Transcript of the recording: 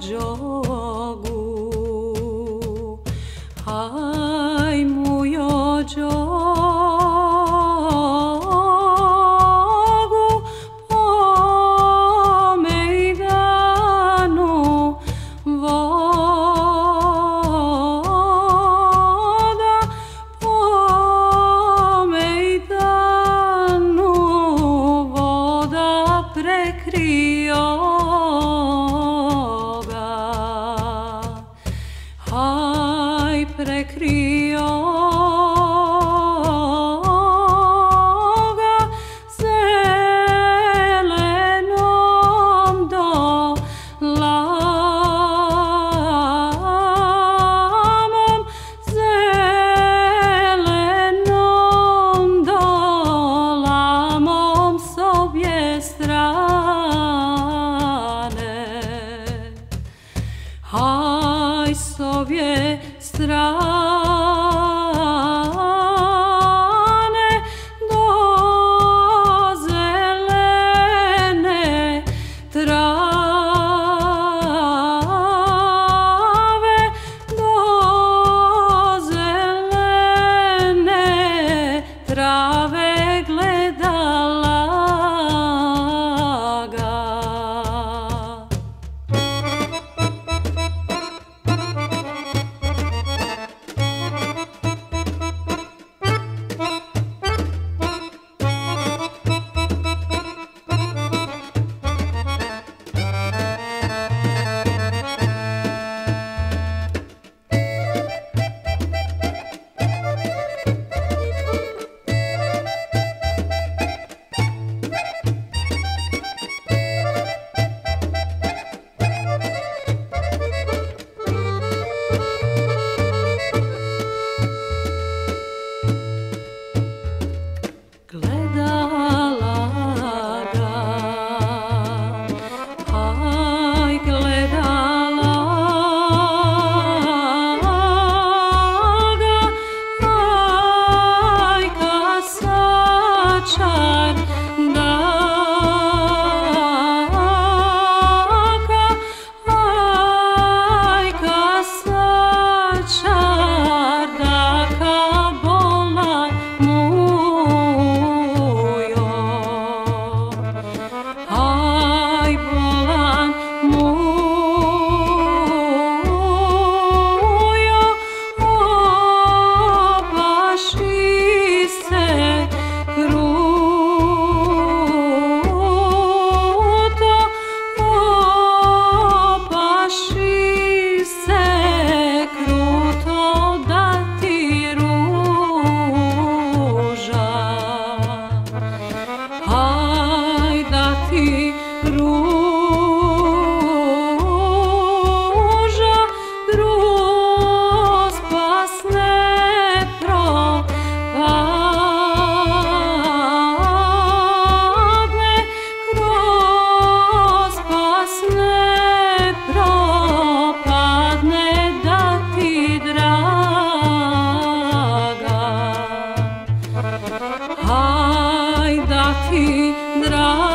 jogu, hai mujo jogu, po mejdanu voda, po mejdanu voda prekrio. Hai prekrio ga zelenom dolamom, zelenom dolamom s obje strane. Hai s obje strane do zelene trave, do zelene trave gledala ga. Hai da ti draga.